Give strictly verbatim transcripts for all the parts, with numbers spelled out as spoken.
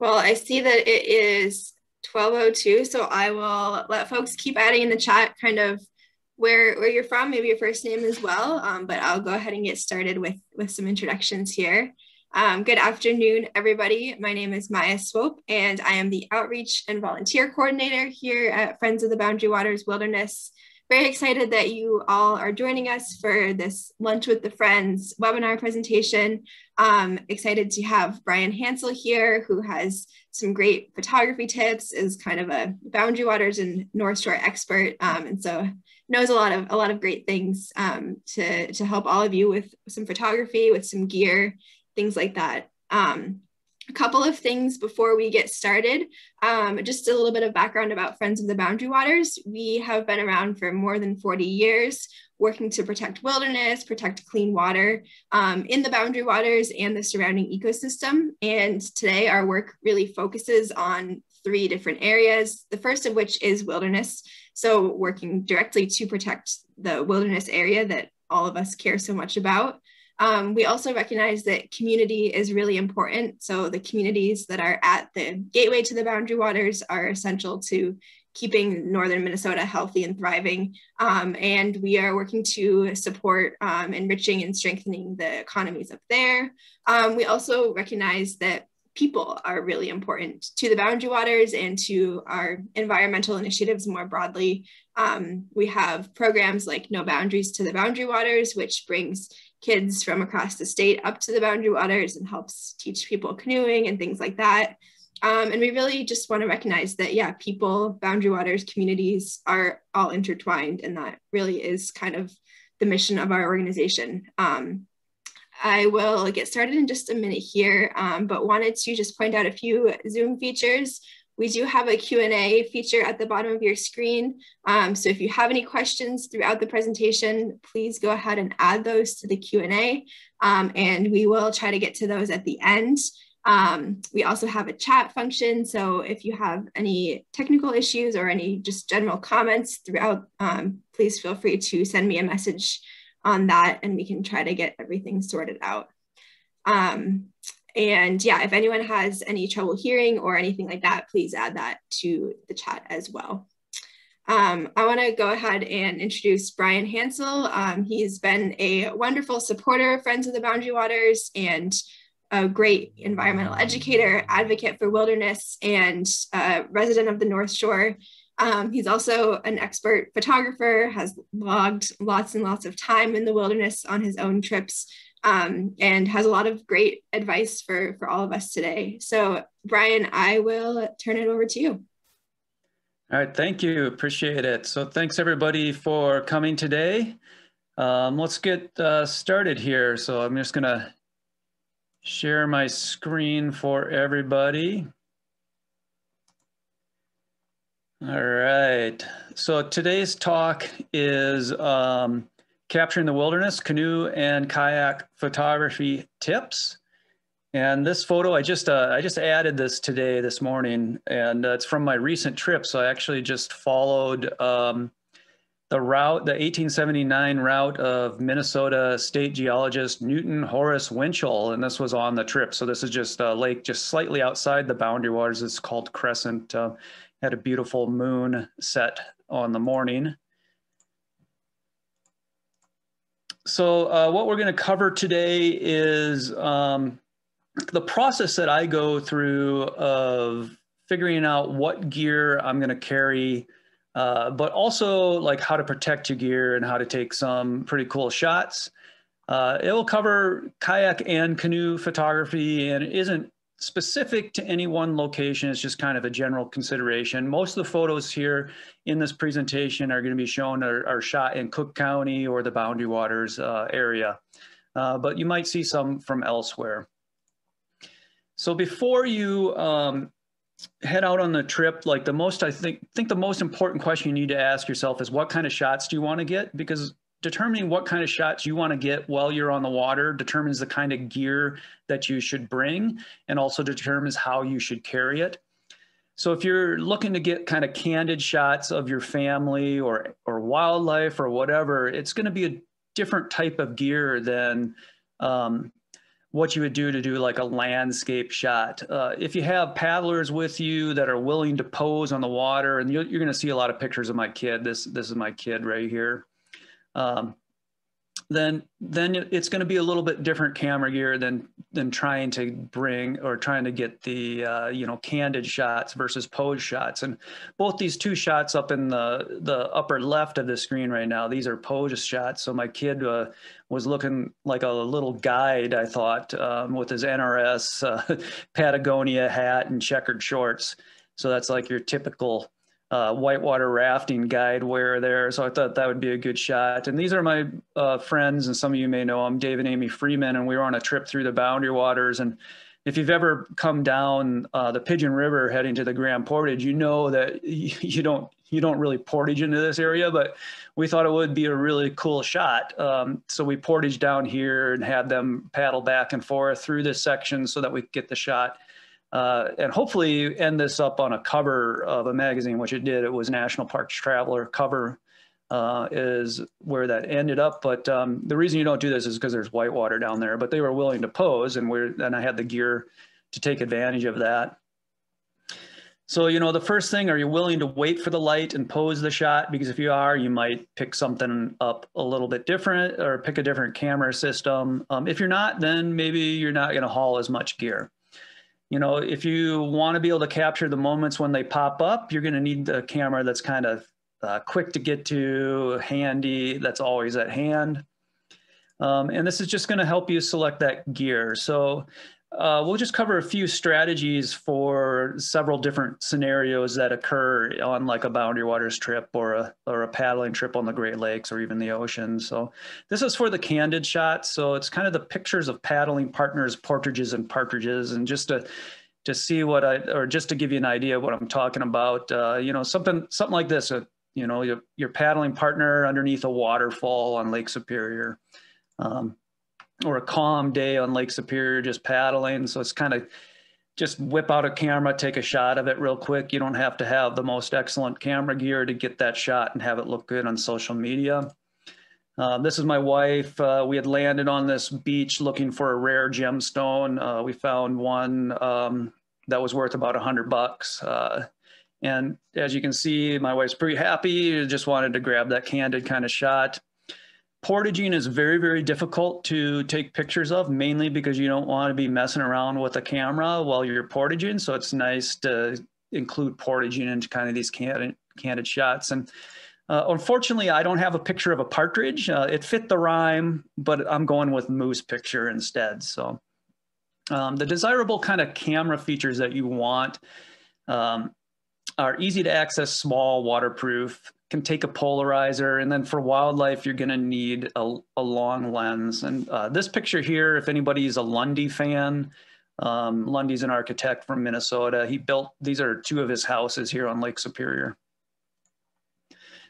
Well, I see that it is twelve oh two, so I will let folks keep adding in the chat kind of where, where you're from, maybe your first name as well, um, but I'll go ahead and get started with, with some introductions here. Um, good afternoon, everybody. My name is Maya Swope, and I am the Outreach and Volunteer Coordinator here at Friends of the Boundary Waters Wilderness. Very excited that you all are joining us for this Lunch with the Friends webinar presentation. Um, excited to have Bryan Hansel here, who has some great photography tips, is kind of a Boundary Waters and North Shore expert, um, and so knows a lot of a lot of great things um, to, to help all of you with some photography, with some gear, things like that. Um, a couple of things before we get started, um, just a little bit of background about Friends of the Boundary Waters. We have been around for more than forty years, working to protect wilderness, protect clean water um, in the Boundary Waters and the surrounding ecosystem. And today our work really focuses on three different areas, the first of which is wilderness. So working directly to protect the wilderness area that all of us care so much about. Um, we also recognize that community is really important. So the communities that are at the gateway to the Boundary Waters are essential to keeping northern Minnesota healthy and thriving. Um, and we are working to support um, enriching and strengthening the economies up there. Um, we also recognize that people are really important to the Boundary Waters and to our environmental initiatives more broadly. Um, we have programs like No Boundaries to the Boundary Waters, which brings kids from across the state up to the Boundary Waters and helps teach people canoeing and things like that. Um, and we really just want to recognize that, yeah, people, Boundary Waters, communities are all intertwined, and that really is kind of the mission of our organization. Um, I will get started in just a minute here, um, but wanted to just point out a few Zoom features. We do have a Q and A feature at the bottom of your screen. Um, so if you have any questions throughout the presentation, please go ahead and add those to the Q and A, um, and we will try to get to those at the end. Um, we also have a chat function. So if you have any technical issues or any just general comments throughout, um, please feel free to send me a message on that, and we can try to get everything sorted out. Um, And yeah, if anyone has any trouble hearing or anything like that, please add that to the chat as well. Um, I wanna go ahead and introduce Bryan Hansel. Um, he's been a wonderful supporter of Friends of the Boundary Waters and a great environmental educator, advocate for wilderness, and uh, resident of the North Shore. Um, he's also an expert photographer, has logged lots and lots of time in the wilderness on his own trips, Um, and has a lot of great advice for, for all of us today. So Bryan, I will turn it over to you. All right, thank you, appreciate it. So thanks everybody for coming today. Um, let's get uh, started here. So I'm just gonna share my screen for everybody. All right, so today's talk is um, Capturing the Wilderness, Canoe and Kayak Photography Tips. And this photo, I just uh, I just added this today, this morning, and uh, it's from my recent trip. So I actually just followed um, the route, the eighteen seventy-nine route of Minnesota state geologist Newton Horace Winchell, and this was on the trip. So this is just a lake just slightly outside the Boundary Waters. It's called Crescent. Uh, had a beautiful moon set on the morning. So uh, what we're going to cover today is um, the process that I go through of figuring out what gear I'm going to carry, uh, but also like how to protect your gear and how to take some pretty cool shots. Uh, it will cover kayak and canoe photography, and it isn't specific to any one location. It's just kind of a general consideration. Most of the photos here in this presentation are going to be shown are, are shot in Cook County or the Boundary Waters uh, area, uh, but you might see some from elsewhere. So before you um, head out on the trip, like the most, I think, think the most important question you need to ask yourself is what kind of shots do you want to get? Because determining what kind of shots you want to get while you're on the water determines the kind of gear that you should bring and also determines how you should carry it. So if you're looking to get kind of candid shots of your family or, or wildlife or whatever, it's going to be a different type of gear than um, what you would do to do like a landscape shot. Uh, if you have paddlers with you that are willing to pose on the water, and you're, you're going to see a lot of pictures of my kid. This, this is my kid right here. Um, then, then it's going to be a little bit different camera gear than, than trying to bring or trying to get the, uh, you know, candid shots versus pose shots. And both these two shots up in the, the upper left of the screen right now, these are pose shots. So my kid, uh, was looking like a little guide, I thought, um, with his N R S uh, Patagonia hat and checkered shorts. So that's like your typical uh, whitewater rafting guide wear there. So I thought that would be a good shot. And these are my uh, friends, and some of you may know them, Dave and Amy Freeman, and we were on a trip through the Boundary Waters. And if you've ever come down uh, the Pigeon River heading to the Grand Portage, you know that you don't you don't really portage into this area, but we thought it would be a really cool shot. Um, so we portaged down here and had them paddle back and forth through this section so that we could get the shot. Uh, and hopefully end this up on a cover of a magazine, which it did. It was National Parks Traveler cover uh, is where that ended up. But um, the reason you don't do this is because there's whitewater down there, but they were willing to pose, and we're, and I had the gear to take advantage of that. So, you know, the first thing, are you willing to wait for the light and pose the shot? Because if you are, you might pick something up a little bit different or pick a different camera system. Um, if you're not, then maybe you're not going to haul as much gear. You know, if you want to be able to capture the moments when they pop up, you're going to need a camera that's kind of uh, quick to get to, handy, that's always at hand. Um, and this is just going to help you select that gear. So Uh, we'll just cover a few strategies for several different scenarios that occur on like a Boundary Waters trip or a, or a paddling trip on the Great Lakes or even the ocean. So this is for the candid shots. So it's kind of the pictures of paddling partners, portages and partridges. And just to, to see what I, or just to give you an idea of what I'm talking about, uh, you know, something, something like this, uh, you know, your, your paddling partner underneath a waterfall on Lake Superior. Um, or a calm day on Lake Superior, just paddling. So it's kind of just whip out a camera, take a shot of it real quick. You don't have to have the most excellent camera gear to get that shot and have it look good on social media. Uh, this is my wife. Uh, we had landed on this beach looking for a rare gemstone. Uh, we found one um, that was worth about a hundred bucks. Uh, and as you can see, my wife's pretty happy. Just wanted to grab that candid kind of shot. Portaging is very, very difficult to take pictures of, mainly because you don't want to be messing around with a camera while you're portaging. So it's nice to include portaging into kind of these candid, candid shots. And uh, unfortunately, I don't have a picture of a partridge. Uh, it fit the rhyme, but I'm going with moose picture instead. So um, the desirable kind of camera features that you want um, are easy to access, small, waterproof, can take a polarizer, and then for wildlife, you're going to need a, a long lens. And uh, this picture here, if anybody's a Lundy fan, um, Lundy's an architect from Minnesota. He built, these are two of his houses here on Lake Superior.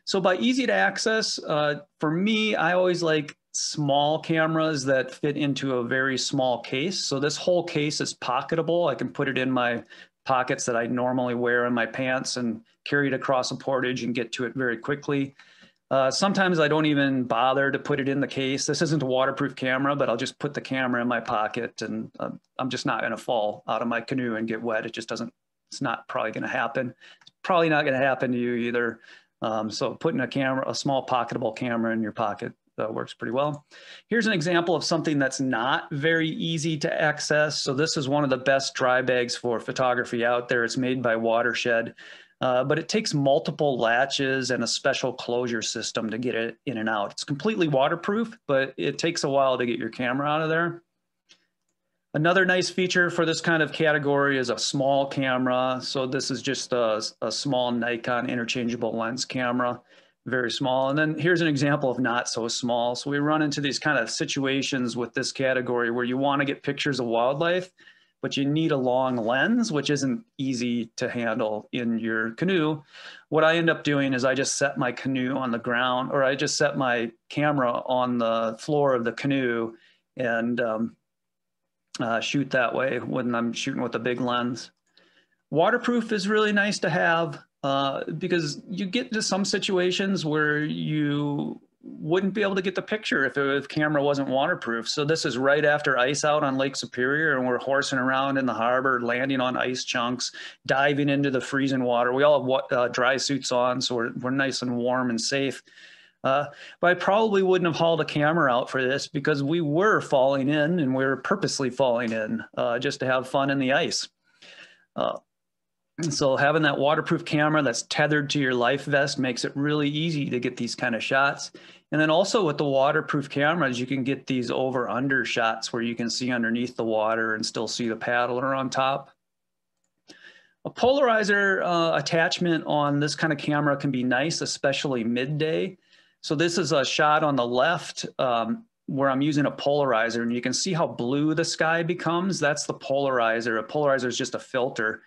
So by easy to access, uh, for me, I always like small cameras that fit into a very small case. So this whole case is pocketable. I can put it in my pockets that I normally wear in my pants and carry it across a portage and get to it very quickly. Uh, sometimes I don't even bother to put it in the case. This isn't a waterproof camera, but I'll just put the camera in my pocket, and uh, I'm just not gonna fall out of my canoe and get wet. It just doesn't, it's not probably gonna happen. It's probably not gonna happen to you either. Um, so putting a camera, a small pocketable camera in your pocket uh, works pretty well. Here's an example of something that's not very easy to access. So this is one of the best dry bags for photography out there. It's made by Watershed. Uh, but it takes multiple latches and a special closure system to get it in and out. It's completely waterproof, but it takes a while to get your camera out of there. Another nice feature for this kind of category is a small camera. So this is just a, a small Nikon interchangeable lens camera, very small. And then here's an example of not so small. So we run into these kind of situations with this category where you want to get pictures of wildlife, but you need a long lens, which isn't easy to handle in your canoe. What I end up doing is I just set my canoe on the ground, or I just set my camera on the floor of the canoe and um, uh, shoot that way when I'm shooting with a big lens. Waterproof is really nice to have uh, because you get to some situations where you wouldn't be able to get the picture if the camera wasn't waterproof. So this is right after ice out on Lake Superior, and we're horsing around in the harbor, landing on ice chunks, diving into the freezing water. We all have uh, dry suits on, so we're, we're nice and warm and safe. Uh, but I probably wouldn't have hauled a camera out for this because we were falling in, and we were purposely falling in uh, just to have fun in the ice. Uh, so having that waterproof camera that's tethered to your life vest makes it really easy to get these kind of shots. And then also with the waterproof cameras, you can get these over-under shots where you can see underneath the water and still see the paddler on top. A polarizer uh, attachment on this kind of camera can be nice, especially midday. So this is a shot on the left um, where I'm using a polarizer, and you can see how blue the sky becomes. That's the polarizer. A polarizer is just a filter,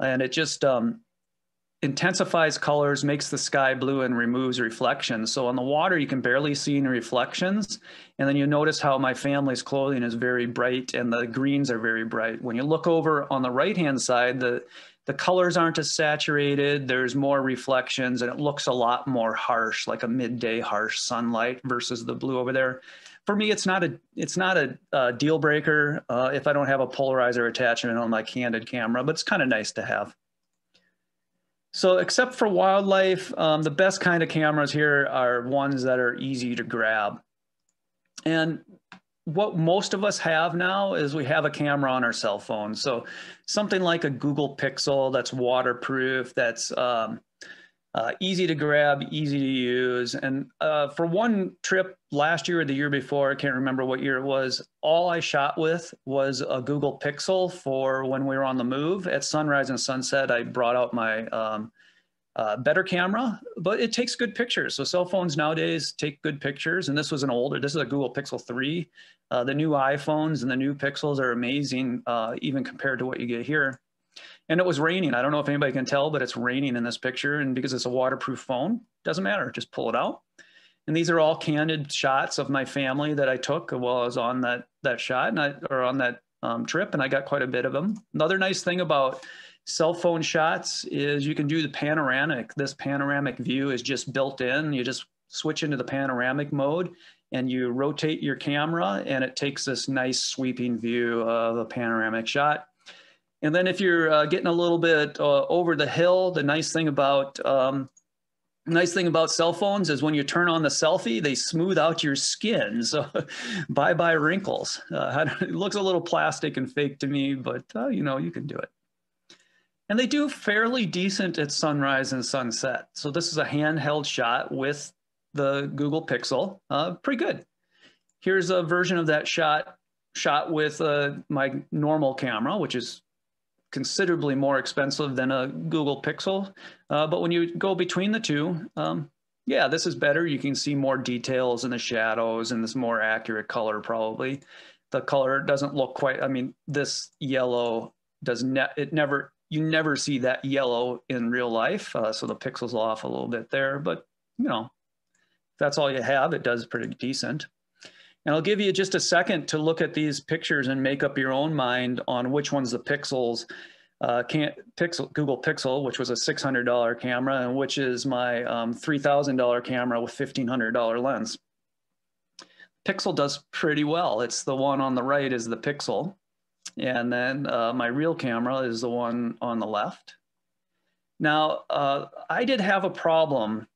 and it just um, intensifies colors, makes the sky blue, and removes reflections. So on the water, you can barely see any reflections. And then you notice how my family's clothing is very bright and the greens are very bright. When you look over on the right-hand side, the, the colors aren't as saturated, there's more reflections, and it looks a lot more harsh, like a midday harsh sunlight versus the blue over there. For me, it's not a, it's not a, a deal breaker uh, if I don't have a polarizer attachment on my candid camera, but it's kind of nice to have. So except for wildlife, um, the best kind of cameras here are ones that are easy to grab. And what most of us have now is we have a camera on our cell phone. So something like a Google Pixel that's waterproof, that's um, uh, easy to grab, easy to use. And uh, for one trip last year or the year before, I can't remember what year it was, all I shot with was a Google Pixel for when we were on the move. At sunrise and sunset, I brought out my um, uh, better camera, but it takes good pictures. So cell phones nowadays take good pictures. And this was an older, this is a Google Pixel three. Uh, the new iPhones and the new Pixels are amazing, uh, even compared to what you get here. And it was raining. I don't know if anybody can tell, but it's raining in this picture. And because it's a waterproof phone, doesn't matter, just pull it out. And these are all candid shots of my family that I took while I was on that, that shot and I, or on that um, trip, and I got quite a bit of them. Another nice thing about cell phone shots is you can do the panoramic. This panoramic view is just built in. You just switch into the panoramic mode and you rotate your camera, and it takes this nice sweeping view of a panoramic shot. And then if you're uh, getting a little bit uh, over the hill, the nice thing about um, nice thing about cell phones is when you turn on the selfie, they smooth out your skin. So bye-bye wrinkles. Uh, it looks a little plastic and fake to me, but uh, you know, you can do it. And they do fairly decent at sunrise and sunset. So this is a handheld shot with the Google Pixel, uh, pretty good. Here's a version of that shot shot with uh, my normal camera, which is considerably more expensive than a Google Pixel. Uh, but when you go between the two, um, yeah, this is better. You can see more details in the shadows, and this more accurate color probably. The color doesn't look quite, I mean, this yellow does ne- it never, you never see that yellow in real life. Uh, so the pixel's off a little bit there, but you know, if that's all you have, it does pretty decent. And I'll give you just a second to look at these pictures and make up your own mind on which one's the Pixels, uh, can't, Pixel, Google Pixel, which was a six hundred dollar camera, and which is my um, three thousand dollar camera with fifteen hundred dollar lens. Pixel does pretty well. It's the one on the right is the Pixel. And then uh, my real camera is the one on the left. Now, uh, I did have a problem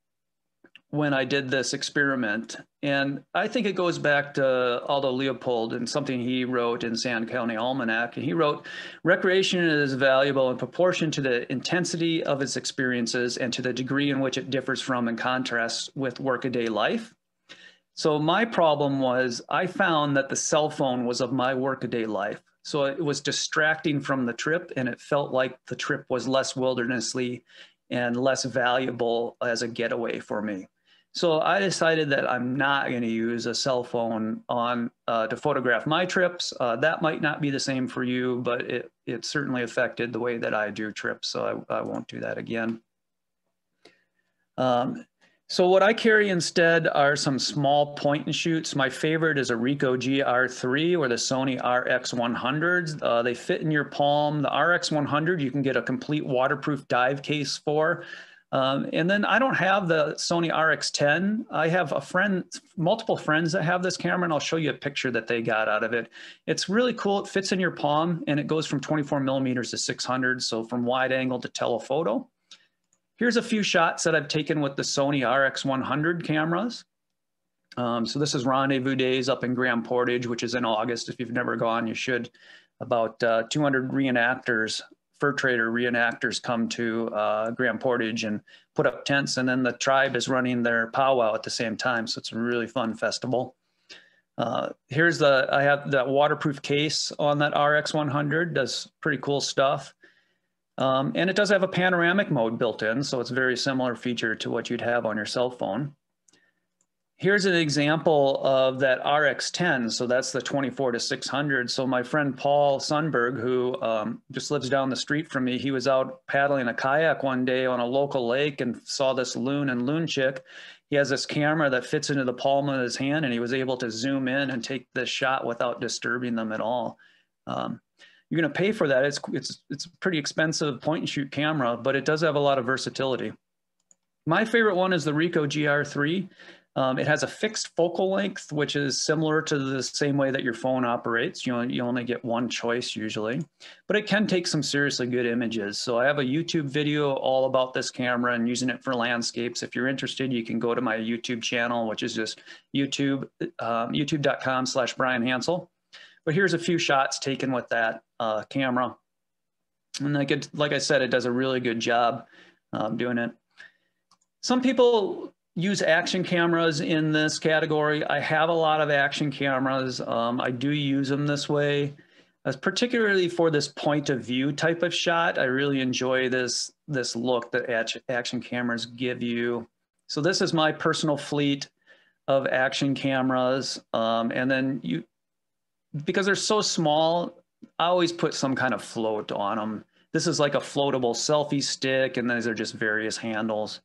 when I did this experiment. And I think it goes back to Aldo Leopold and something he wrote in Sand County Almanac. And he wrote, recreation is valuable in proportion to the intensity of its experiences and to the degree in which it differs from and contrasts with workaday life. So my problem was I found that the cell phone was of my workaday life. So it was distracting from the trip, and it felt like the trip was less wildernessly and less valuable as a getaway for me. So I decided that I'm not going to use a cell phone on uh, to photograph my trips. Uh, that might not be the same for you, but it, it certainly affected the way that I do trips. So I, I won't do that again. Um, so what I carry instead are some small point and shoots. My favorite is a Ricoh G R three or the Sony R X one hundreds. Uh, they fit in your palm. The R X one hundred, you can get a complete waterproof dive case for. Um, and then I don't have the Sony R X one hundred. I have a friend, multiple friends that have this camera, and I'll show you a picture that they got out of it. It's really cool. It fits in your palm, and it goes from twenty-four millimeters to six hundred, so from wide angle to telephoto. Here's a few shots that I've taken with the Sony R X one hundred cameras. Um, so this is Rendezvous Days up in Grand Portage, which is in August. If you've never gone, you should. About uh, two hundred reenactors, fur trader reenactors come to uh, Grand Portage and put up tents, and then the tribe is running their powwow at the same time. So it's a really fun festival. Uh, here's the, I have that waterproof case on that R X one hundred, does pretty cool stuff. Um, and it does have a panoramic mode built in, so it's a very similar feature to what you'd have on your cell phone. Here's an example of that R X ten, so that's the twenty-four to six hundred. So my friend Paul Sundberg, who um, just lives down the street from me, he was out paddling a kayak one day on a local lake and saw this loon and loon chick. He has this camera that fits into the palm of his hand, and he was able to zoom in and take this shot without disturbing them at all. Um, you're gonna pay for that. It's, it's, it's a pretty expensive point and shoot camera, but it does have a lot of versatility. My favorite one is the Ricoh G R three. Um, it has a fixed focal length, which is similar to the same way that your phone operates. You, you only get one choice usually, but it can take some seriously good images. So I have a YouTube video all about this camera and using it for landscapes. If you're interested, you can go to my YouTube channel, which is just YouTube, um, youtube.com slash Bryan Hansel. But here's a few shots taken with that uh, camera. And like, it, like I said, it does a really good job um, doing it. Some people use action cameras in this category. I have a lot of action cameras. Um, I do use them this way, as particularly for this point of view type of shot. I really enjoy this, this look that action cameras give you. So this is my personal fleet of action cameras. Um, and then you, because they're so small, I always put some kind of float on them. This is like a floatable selfie stick, and these are just various handles.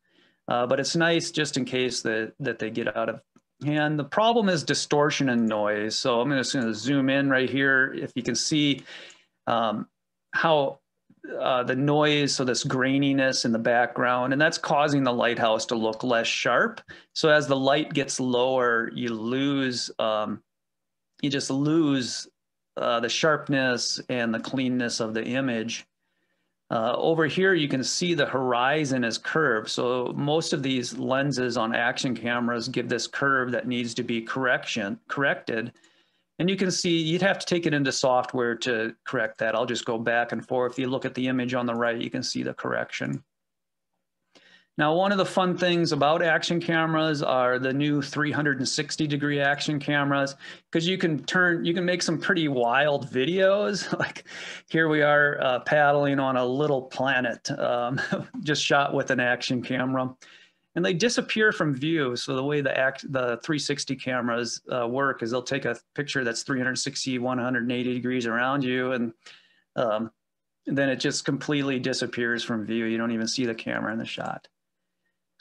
Uh, but it's nice just in case that, that they get out of hand. The problem is distortion and noise. So I'm just going to zoom in right here. If you can see um, how uh, the noise, so this graininess in the background, and that's causing the lighthouse to look less sharp. So as the light gets lower, you lose, um, you just lose uh, the sharpness and the cleanness of the image. Uh, over here, you can see the horizon is curved. So most of these lenses on action cameras give this curve that needs to be correction, corrected. And you can see you'd have to take it into software to correct that. I'll just go back and forth. If you look at the image on the right, you can see the correction. Now, one of the fun things about action cameras are the new three hundred sixty degree action cameras, because you can turn, you can make some pretty wild videos. Like here we are uh, paddling on a little planet, um, just shot with an action camera, and they disappear from view. So the way the act, the three sixty cameras uh, work is they'll take a picture that's three hundred sixty, one hundred eighty degrees around you, and um, then it just completely disappears from view. You don't even see the camera in the shot.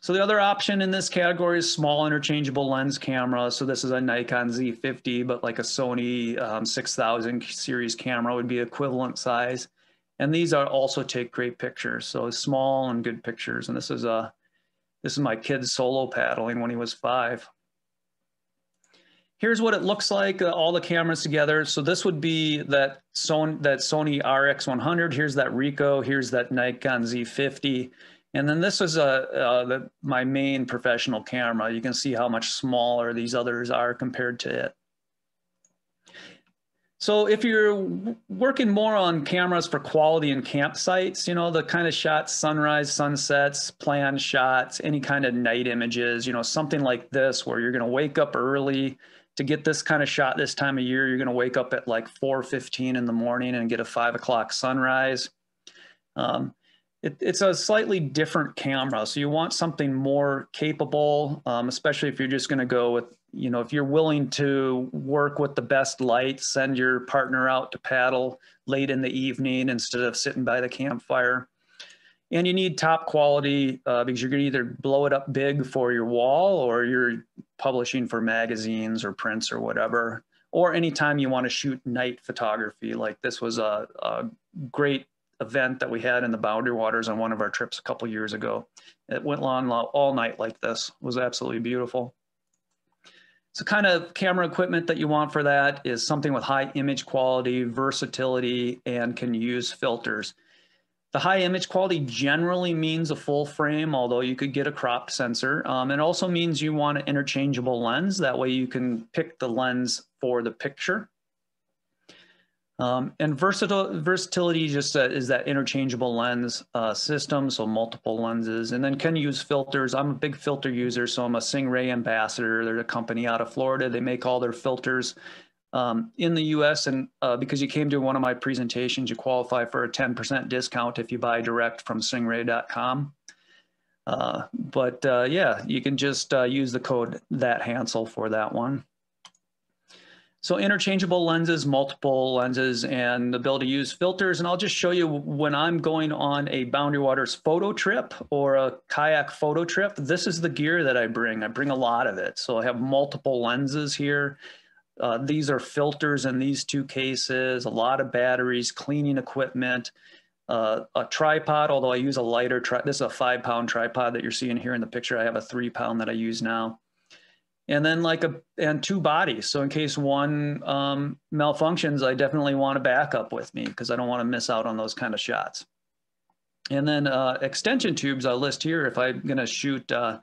So the other option in this category is small interchangeable lens camera. So this is a Nikon Z fifty, but like a Sony um, six thousand series camera would be equivalent size. And these are also take great pictures. So small and good pictures. And this is a, this is my kid's solo paddling when he was five. Here's what it looks like, uh, all the cameras together. So this would be that Sony, that Sony R X one hundred. Here's that Ricoh. Here's that Nikon Z fifty. And then this is a, uh, the, my main professional camera. You can see how much smaller these others are compared to it. So if you're working more on cameras for quality and campsites, you know, the kind of shots, sunrise, sunsets, planned shots, any kind of night images, you know, something like this where you're going to wake up early to get this kind of shot this time of year. You're going to wake up at like four fifteen in the morning and get a five o'clock sunrise. Um, It, it's a slightly different camera. So you want something more capable, um, especially if you're just going to go with, you know, if you're willing to work with the best light, send your partner out to paddle late in the evening instead of sitting by the campfire. And you need top quality uh, because you're going to either blow it up big for your wall, or you're publishing for magazines or prints or whatever, or anytime you want to shoot night photography. Like this was a, a great event that we had in the Boundary Waters on one of our trips a couple years ago. It went on all night like this. It was absolutely beautiful. So kind of camera equipment that you want for that is something with high image quality, versatility, and can use filters. The high image quality generally means a full frame, although you could get a crop sensor. Um, it also means you want an interchangeable lens. That way you can pick the lens for the picture. Um, and versatile, versatility just uh, is that interchangeable lens uh, system, so multiple lenses, and then can use filters. I'm a big filter user, so I'm a Singh-Ray ambassador. They're a company out of Florida. They make all their filters um, in the U S, and uh, because you came to one of my presentations, you qualify for a ten percent discount if you buy direct from Singh Ray dot com. Uh, but uh, yeah, you can just uh, use the code that Hansel for that one. So interchangeable lenses, multiple lenses, and the ability to use filters. And I'll just show you when I'm going on a Boundary Waters photo trip or a kayak photo trip, this is the gear that I bring. I bring a lot of it. So I have multiple lenses here. Uh, these are filters in these two cases, a lot of batteries, cleaning equipment, uh, a tripod, although I use a lighter tripod. This is a five pound tripod that you're seeing here in the picture. I have a three pound that I use now. And then like a, and two bodies. So in case one um, malfunctions, I definitely want a backup with me because I don't want to miss out on those kind of shots. And then uh, extension tubes I'll list here. If I'm going to shoot uh,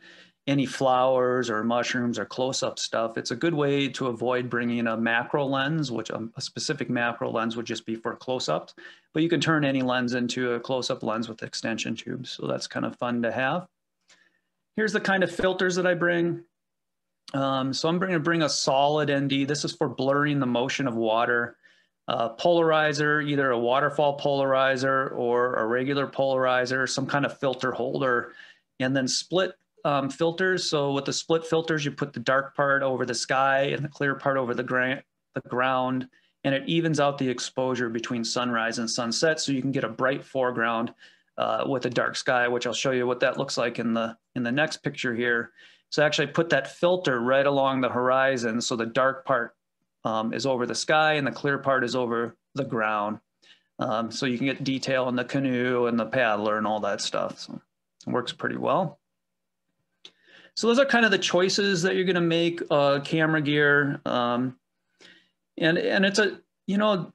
any flowers or mushrooms or close-up stuff, it's a good way to avoid bringing a macro lens, which a, a specific macro lens would just be for close-ups. But you can turn any lens into a close-up lens with extension tubes. So that's kind of fun to have. Here's the kind of filters that I bring. Um, so I'm going to bring a solid N D. This is for blurring the motion of water. Uh, polarizer, either a waterfall polarizer or a regular polarizer, some kind of filter holder, and then split um, filters. So with the split filters, you put the dark part over the sky and the clear part over the, gra the ground, and it evens out the exposure between sunrise and sunset. So you can get a bright foreground uh, with a dark sky, which I'll show you what that looks like in the, in the next picture here. So actually put that filter right along the horizon so the dark part um, is over the sky and the clear part is over the ground. Um, so you can get detail in the canoe and the paddler and all that stuff. So it works pretty well. So those are kind of the choices that you're going to make uh, camera gear. Um, and, and it's a, you know,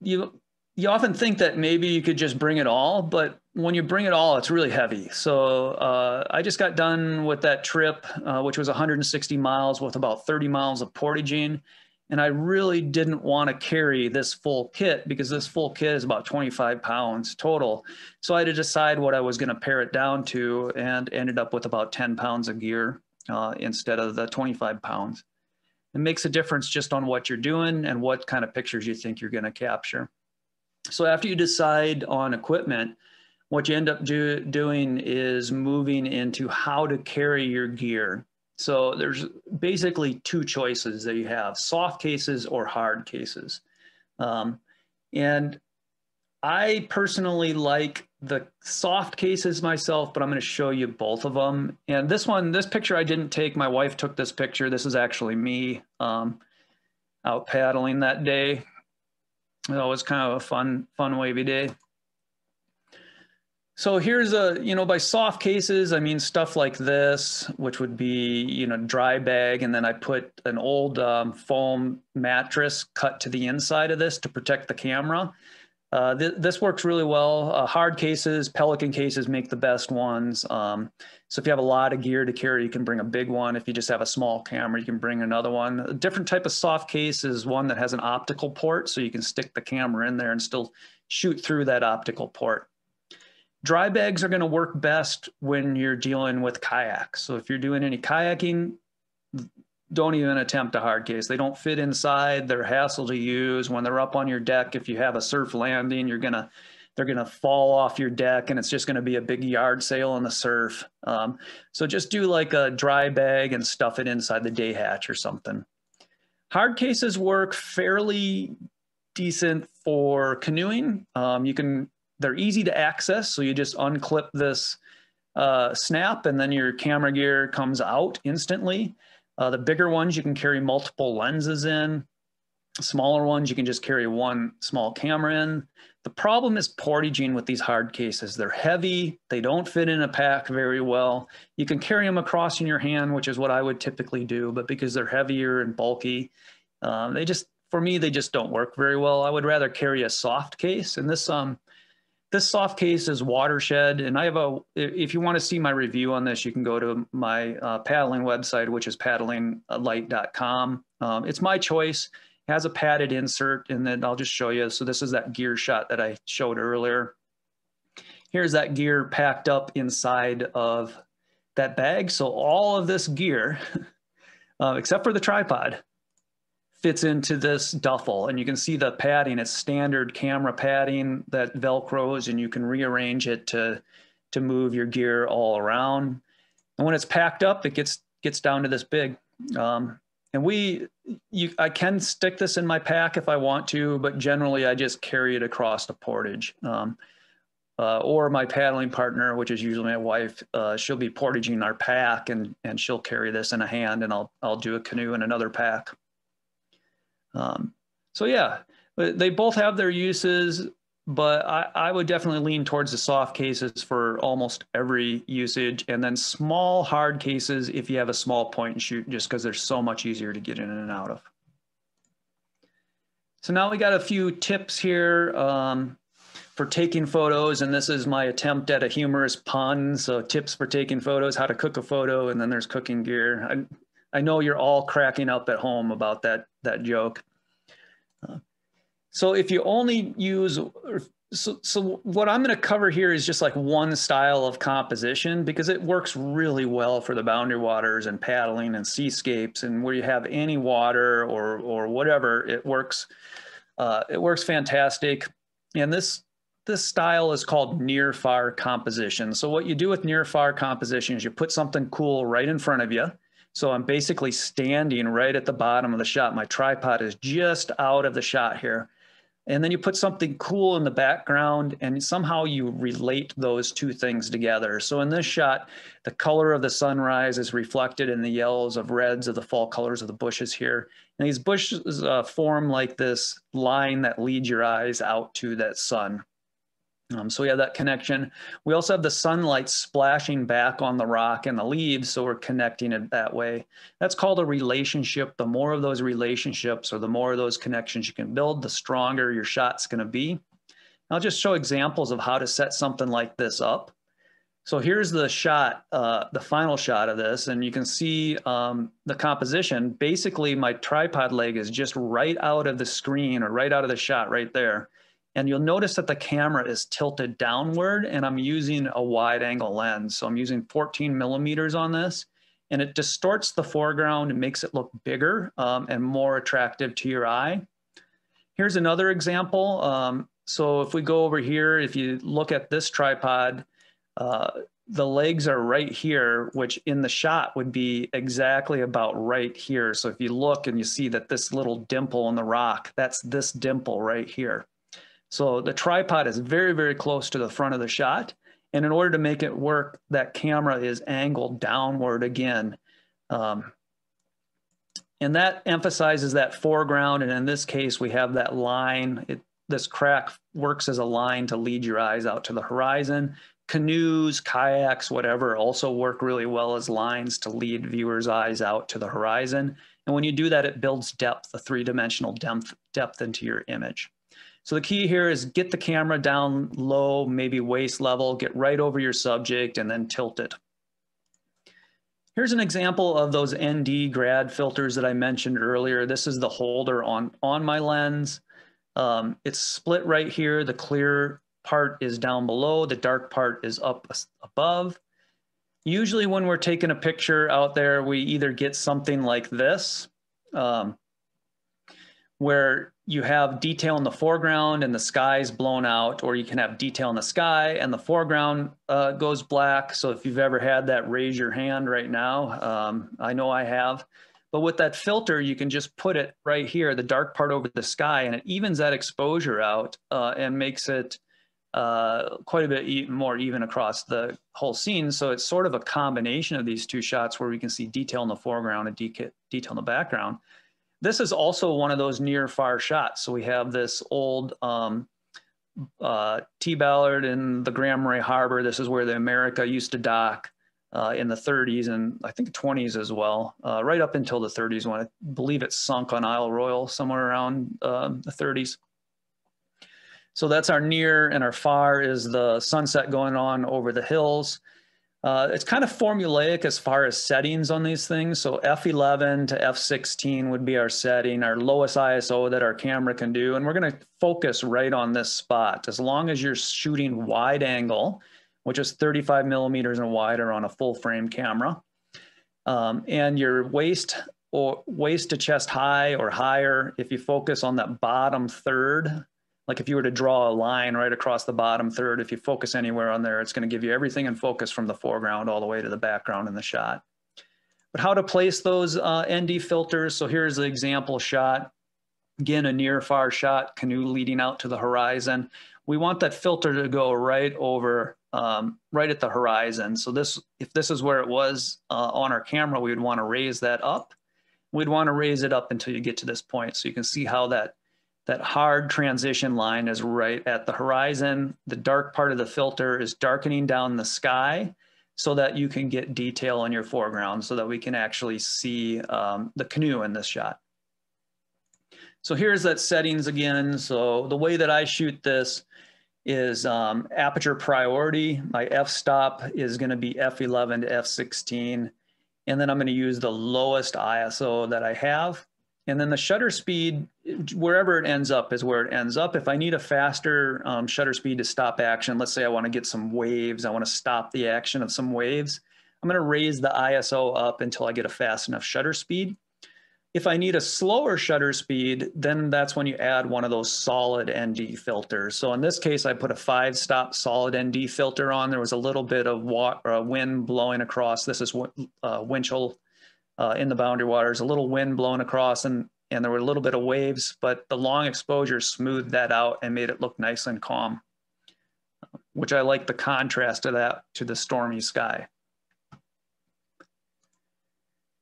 you, you often think that maybe you could just bring it all, but when you bring it all, it's really heavy. So uh, I just got done with that trip, uh, which was one hundred sixty miles with about thirty miles of portaging. And I really didn't want to carry this full kit because this full kit is about twenty-five pounds total. So I had to decide what I was going to pare it down to and ended up with about ten pounds of gear uh, instead of the twenty-five pounds. It makes a difference just on what you're doing and what kind of pictures you think you're going to capture. So after you decide on equipment, what you end up do, doing is moving into how to carry your gear. So there's basically two choices that you have, soft cases or hard cases. Um, and I personally like the soft cases myself, but I'm going to show you both of them. And this one, this picture I didn't take. My wife took this picture. This is actually me um, out paddling that day. It was kind of a fun, fun wavy day. So here's a, you know, by soft cases, I mean stuff like this, which would be, you know, dry bag. And then I put an old um, foam mattress cut to the inside of this to protect the camera. Uh, th this works really well. Uh, hard cases, Pelican cases make the best ones. Um, so if you have a lot of gear to carry, you can bring a big one. If you just have a small camera, you can bring another one. A different type of soft case is one that has an optical port. So you can stick the camera in there and still shoot through that optical port. Dry bags are going to work best when you're dealing with kayaks. So if you're doing any kayaking, don't even attempt a hard case. They don't fit inside. They're a hassle to use. When they're up on your deck, if you have a surf landing, you're gonna, they're going to fall off your deck and it's just going to be a big yard sale in the surf. Um, so just do like a dry bag and stuff it inside the day hatch or something. Hard cases work fairly decent for canoeing. Um, you can... They're easy to access, so you just unclip this uh, snap and then your camera gear comes out instantly. Uh, the bigger ones you can carry multiple lenses in. Smaller ones, you can just carry one small camera in. The problem is portaging with these hard cases. They're heavy, they don't fit in a pack very well. You can carry them across in your hand, which is what I would typically do, but because they're heavier and bulky, um, they just, for me, they just don't work very well. I would rather carry a soft case. And this, um, this soft case is Watershed. And I have a, if you want to see my review on this, you can go to my uh, paddling website, which is paddling light dot com. Um, it's my choice. Has a padded insert, and then I'll just show you. So this is that gear shot that I showed earlier. Here's that gear packed up inside of that bag. So all of this gear, uh, except for the tripod, fits into this duffel. And you can see the padding, it's standard camera padding that Velcros, and you can rearrange it to, to move your gear all around. And when it's packed up, it gets, gets down to this big. Um, And we, you, I can stick this in my pack if I want to, but generally I just carry it across the portage. Um, uh, or my paddling partner, which is usually my wife, uh, she'll be portaging our pack, and, and she'll carry this in a hand, and I'll, I'll do a canoe in another pack. Um, so yeah, they both have their uses, but I, I would definitely lean towards the soft cases for almost every usage, and then small hard cases if you have a small point and shoot, just because they're so much easier to get in and out of. So now we got a few tips here um, for taking photos, and this is my attempt at a humorous pun. So tips for taking photos, how to cook a photo, and then there's cooking gear. I, I know you're all cracking up at home about that, that joke. Uh, So if you only use, so, so what I'm going to cover here is just like one style of composition, because it works really well for the boundary waters and paddling and seascapes, and where you have any water or, or whatever, it works, uh, it works fantastic. And this, this style is called near-far composition. So what you do with near-far composition is you put something cool right in front of you. So I'm basically standing right at the bottom of the shot. My tripod is just out of the shot here. And then you put something cool in the background, and somehow you relate those two things together. So in this shot, the color of the sunrise is reflected in the yellows of reds of the fall colors of the bushes here. And these bushes uh, form like this line that leads your eyes out to that sun. Um, so we have that connection. We also have the sunlight splashing back on the rock and the leaves, so we're connecting it that way. That's called a relationship. The more of those relationships, or the more of those connections you can build, the stronger your shot's going to be. I'll just show examples of how to set something like this up. So here's the shot, uh, the final shot of this, and you can see um, the composition. Basically, my tripod leg is just right out of the screen, or right out of the shot right there. And you'll notice that the camera is tilted downward, and I'm using a wide angle lens. So I'm using fourteen millimeters on this, and it distorts the foreground and makes it look bigger um, and more attractive to your eye. Here's another example. Um, so if we go over here, if you look at this tripod, uh, the legs are right here, which in the shot would be exactly about right here. So if you look and you see that this little dimple in the rock, that's this dimple right here. So the tripod is very, very close to the front of the shot. And in order to make it work, that camera is angled downward again. Um, and that emphasizes that foreground. And in this case, we have that line. It, this crack works as a line to lead your eyes out to the horizon. Canoes, kayaks, whatever, also work really well as lines to lead viewers' eyes out to the horizon. And when you do that, it builds depth, a three-dimensional depth, depth into your image. So the key here is get the camera down low, maybe waist level, get right over your subject, and then tilt it. Here's an example of those N D grad filters that I mentioned earlier. This is the holder on, on my lens. Um, it's split right here. The clear part is down below. The dark part is up above. Usually when we're taking a picture out there, we either get something like this, um, where you have detail in the foreground and the sky's blown out, or you can have detail in the sky and the foreground uh, goes black. So if you've ever had that, raise your hand right now. Um, I know I have. But with that filter, you can just put it right here, the dark part over the sky, and it evens that exposure out uh, and makes it uh, quite a bit e- more even across the whole scene. So it's sort of a combination of these two shots where we can see detail in the foreground and de- detail in the background. This is also one of those near far shots. So we have this old um, uh, T-Ballard in the Grand Marais Harbor. This is where the America used to dock uh, in the thirties and I think the twenties as well, uh, right up until the thirties when I believe it sunk on Isle Royal somewhere around uh, the thirties. So that's our near, and our far is the sunset going on over the hills. Uh, it's kind of formulaic as far as settings on these things. So F eleven to F sixteen would be our setting, our lowest I S O that our camera can do. And we're going to focus right on this spot. As long as you're shooting wide angle, which is thirty-five millimeters and wider on a full frame camera, um, and your waist or waist to chest high or higher, if you focus on that bottom third, like if you were to draw a line right across the bottom third, if you focus anywhere on there, it's going to give you everything in focus from the foreground all the way to the background in the shot. But how to place those uh, N D filters. So here's the example shot. Again, a near far shot, canoe leading out to the horizon. We want that filter to go right over, um, right at the horizon. So this, if this is where it was uh, on our camera, we would want to raise that up. We'd want to raise it up until you get to this point. So you can see how that That hard transition line is right at the horizon. The dark part of the filter is darkening down the sky so that you can get detail on your foreground so that we can actually see um, the canoe in this shot. So here's that settings again. So the way that I shoot this is um, aperture priority. My f-stop is gonna be F eleven to F sixteen. And then I'm gonna use the lowest I S O that I have. And then the shutter speed, wherever it ends up is where it ends up. If I need a faster um, shutter speed to stop action, let's say I want to get some waves, I want to stop the action of some waves, I'm going to raise the I S O up until I get a fast enough shutter speed. If I need a slower shutter speed, then that's when you add one of those solid N D filters. So in this case, I put a five stop solid N D filter on. There was a little bit of water, wind blowing across. This is uh, Winchell. Uh, in the Boundary Waters, a little wind blowing across, and, and there were a little bit of waves, but the long exposure smoothed that out and made it look nice and calm, which I like the contrast of that to the stormy sky.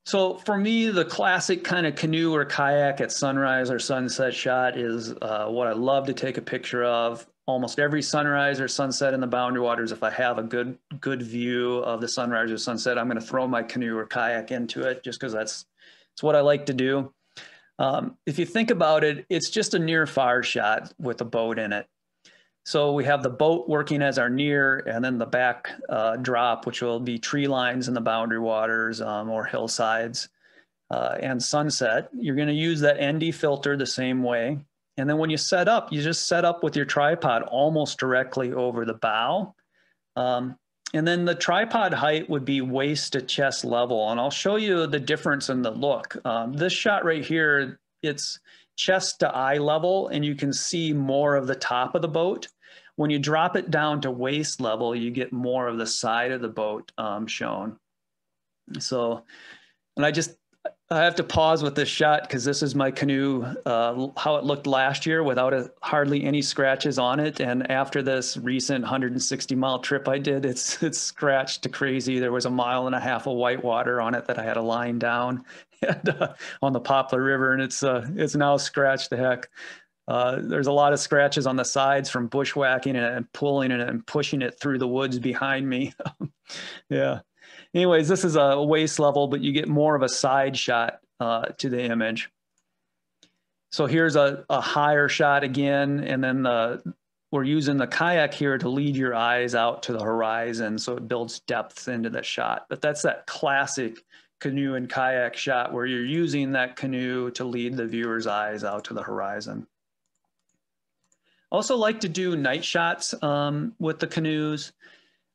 So for me, the classic kind of canoe or kayak at sunrise or sunset shot is uh, what I love to take a picture of. Almost every sunrise or sunset in the Boundary Waters, if I have a good good view of the sunrise or sunset, I'm going to throw my canoe or kayak into it just because that's, that's what I like to do. Um, if you think about it, it's just a near far shot with a boat in it. So we have the boat working as our near, and then the back uh, drop, which will be tree lines in the Boundary Waters um, or hillsides uh, and sunset. You're going to use that N D filter the same way. And then when you set up, you just set up with your tripod almost directly over the bow. Um, and then the tripod height would be waist to chest level. And I'll show you the difference in the look. Um, this shot right here, it's chest to eye level, and you can see more of the top of the boat. When you drop it down to waist level, you get more of the side of the boat um, shown. So, and I just... I have to pause with this shot because this is my canoe, uh, how it looked last year without a, hardly any scratches on it. And after this recent one hundred sixty mile trip I did, it's it's scratched to crazy. There was a mile and a half of white water on it that I had to line down and, uh, on the Poplar River, and it's uh, it's now scratched to heck. Uh, there's a lot of scratches on the sides from bushwhacking and pulling it and pushing it through the woods behind me. Yeah. Anyways, this is a waist level, but you get more of a side shot uh, to the image. So here's a, a higher shot again, and then the, we're using the kayak here to lead your eyes out to the horizon, so it builds depth into the shot. But that's that classic canoe and kayak shot where you're using that canoe to lead the viewer's eyes out to the horizon. I also like to do night shots um, with the canoes,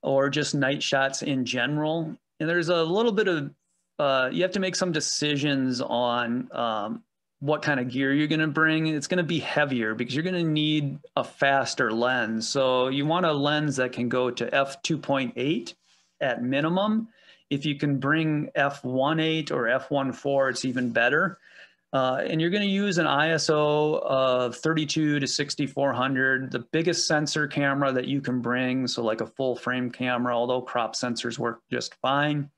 or just night shots in general. And there's a little bit of, uh, you have to make some decisions on um, what kind of gear you're gonna bring. It's gonna be heavier because you're gonna need a faster lens. So you want a lens that can go to F two point eight at minimum. If you can bring F one point eight or F one point four, it's even better. Uh, and you're going to use an I S O of thirty-two to sixty-four hundred, the biggest sensor camera that you can bring, so like a full frame camera, although crop sensors work just fine.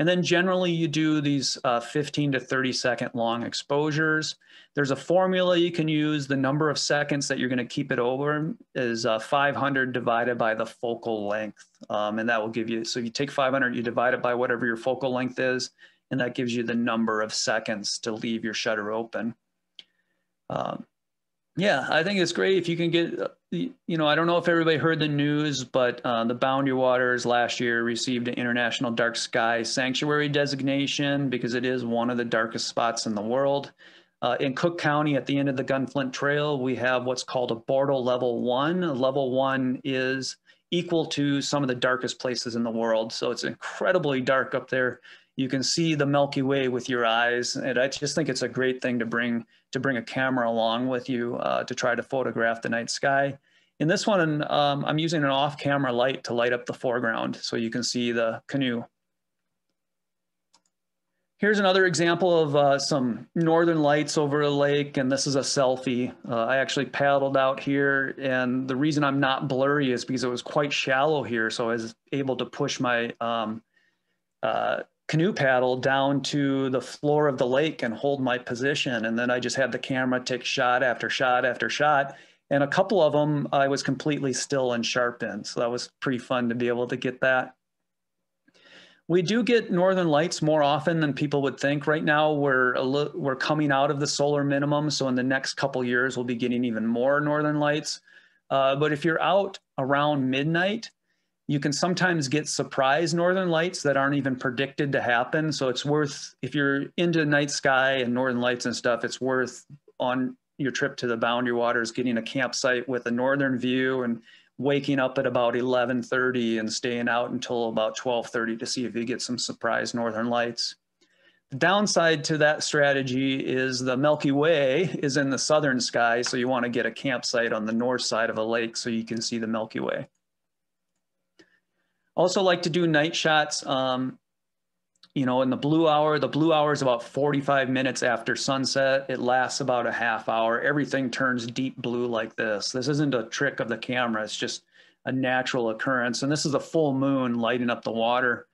And then generally you do these uh, fifteen to thirty second long exposures. There's a formula you can use. The number of seconds that you're going to keep it over is uh, five hundred divided by the focal length. Um, and that will give you, so if you take five hundred, you divide it by whatever your focal length is, and that gives you the number of seconds to leave your shutter open. Um, yeah, I think it's great if you can get, you know, I don't know if everybody heard the news, but uh, the Boundary Waters last year received an International Dark Sky Sanctuary designation because it is one of the darkest spots in the world. Uh, in Cook County, at the end of the Gunflint Trail, we have what's called a Bortle Level one. Level one is equal to some of the darkest places in the world. So it's incredibly dark up there. You can see the Milky Way with your eyes. And I just think it's a great thing to bring to bring a camera along with you uh, to try to photograph the night sky. In this one, um, I'm using an off-camera light to light up the foreground so you can see the canoe. Here's another example of uh, some northern lights over a lake, and this is a selfie. Uh, I actually paddled out here, and the reason I'm not blurry is because it was quite shallow here, so I was able to push my um, uh, canoe paddle down to the floor of the lake and hold my position, and then I just had the camera take shot after shot after shot, and a couple of them I was completely still and sharpened, so that was pretty fun to be able to get that. We do get northern lights more often than people would think. Right now, we're a li we're coming out of the solar minimum, so in the next couple years, we'll be getting even more northern lights. Uh, but if you're out around midnight, you can sometimes get surprise northern lights that aren't even predicted to happen. So it's worth, if you're into night sky and northern lights and stuff, it's worth on your trip to the Boundary Waters getting a campsite with a northern view and waking up at about eleven thirty and staying out until about twelve thirty to see if you get some surprise northern lights. The downside to that strategy is the Milky Way is in the southern sky, so you want to get a campsite on the north side of a lake so you can see the Milky Way. Also like to do night shots, um, you know, in the blue hour. The blue hour is about forty-five minutes after sunset. It lasts about a half hour. Everything turns deep blue like this. This isn't a trick of the camera. It's just a natural occurrence. And this is a full moon lighting up the water.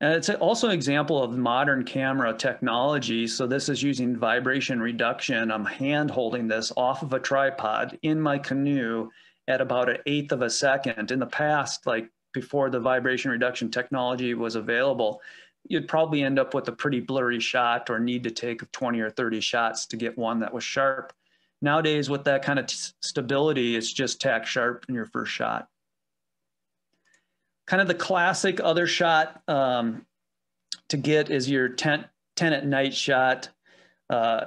And it's also an example of modern camera technology. So this is using vibration reduction. I'm hand holding this off of a tripod in my canoe at about an eighth of a second. In the past, like before the vibration reduction technology was available, you'd probably end up with a pretty blurry shot or need to take twenty or thirty shots to get one that was sharp. Nowadays, with that kind of stability, it's just tack sharp in your first shot. Kind of the classic other shot um, to get is your tent, tent at night shot. Uh,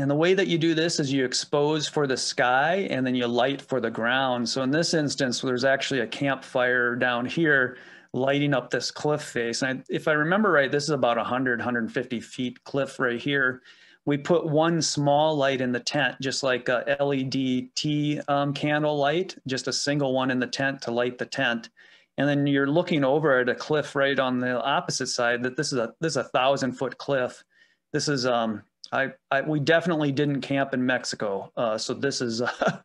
and the way that you do this is you expose for the sky and then you light for the ground. So in this instance, there's actually a campfire down here lighting up this cliff face. And I, if I remember right, this is about one hundred, one hundred fifty feet cliff right here. We put one small light in the tent, just like a L E D T um, candle light, just a single one in the tent to light the tent. And then you're looking over at a cliff right on the opposite side. That this is a this is a thousand foot cliff. This is um I, I we definitely didn't camp in Mexico, uh, so this is uh,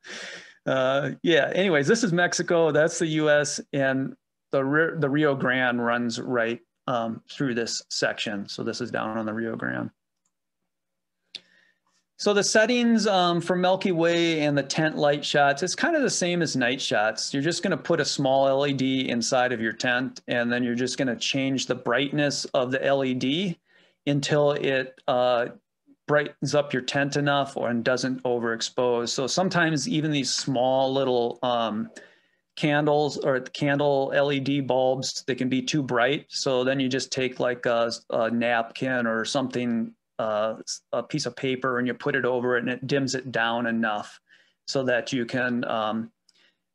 uh, yeah. Anyways, this is Mexico. That's the U S and The, the Rio Grande runs right um, through this section. So this is down on the Rio Grande. So the settings um, for Milky Way and the tent light shots, it's kind of the same as night shots. You're just gonna put a small L E D inside of your tent, and then you're just gonna change the brightness of the L E D until it uh, brightens up your tent enough or and doesn't overexpose. So sometimes even these small little, um, candles or candle L E D bulbs, they can be too bright. So then you just take like a, a napkin or something, uh, a piece of paper, and you put it over it, and it dims it down enough so that you can um,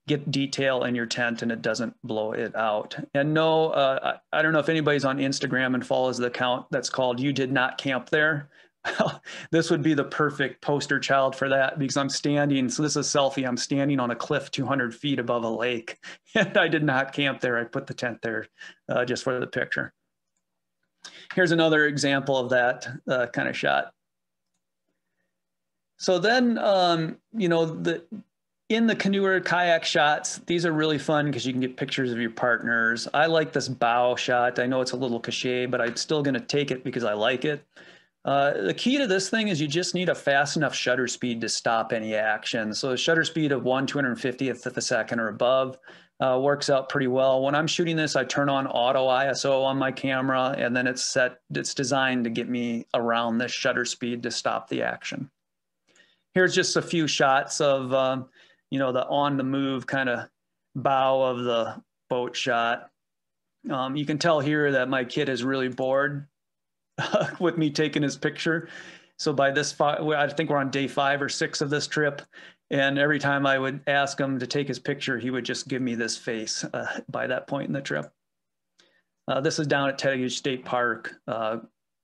get detail in your tent and it doesn't blow it out. And no, uh, I, I don't know if anybody's on Instagram and follows the account that's called You Did Not Camp There. This would be the perfect poster child for that, because I'm standing, so this is a selfie, I'm standing on a cliff two hundred feet above a lake, and I did not camp there. I put the tent there uh, just for the picture. Here's another example of that uh, kind of shot. So then, um, you know, the, in the canoe kayak shots, these are really fun because you can get pictures of your partners. I like this bow shot. I know it's a little cliche, but I'm still going to take it because I like it. Uh, the key to this thing is you just need a fast enough shutter speed to stop any action. So a shutter speed of one two-hundred-fiftieth of a second or above uh, works out pretty well. When I'm shooting this, I turn on auto I S O on my camera, and then it's set, it's designed to get me around this shutter speed to stop the action. Here's just a few shots of, um, you know, the on the move kind of bow of the boat shot. Um, you can tell here that my kid is really bored with me taking his picture. So by this, I think we're on day five or six of this trip. And every time I would ask him to take his picture, he would just give me this face uh, by that point in the trip. Uh, this is down at Teddy State Park, uh,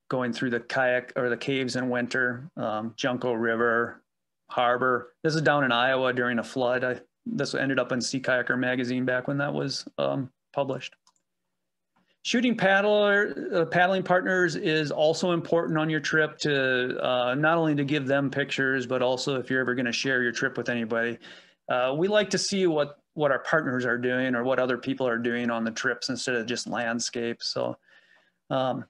going through the kayak or the caves in winter, um, Junco River, Harbor. This is down in Iowa during a flood. I, this ended up in Sea Kayaker magazine back when that was um, published. Shooting paddler, uh, paddling partners is also important on your trip to uh, not only to give them pictures, but also if you're ever going to share your trip with anybody. Uh, we like to see what, what our partners are doing or what other people are doing on the trips instead of just landscape. So um,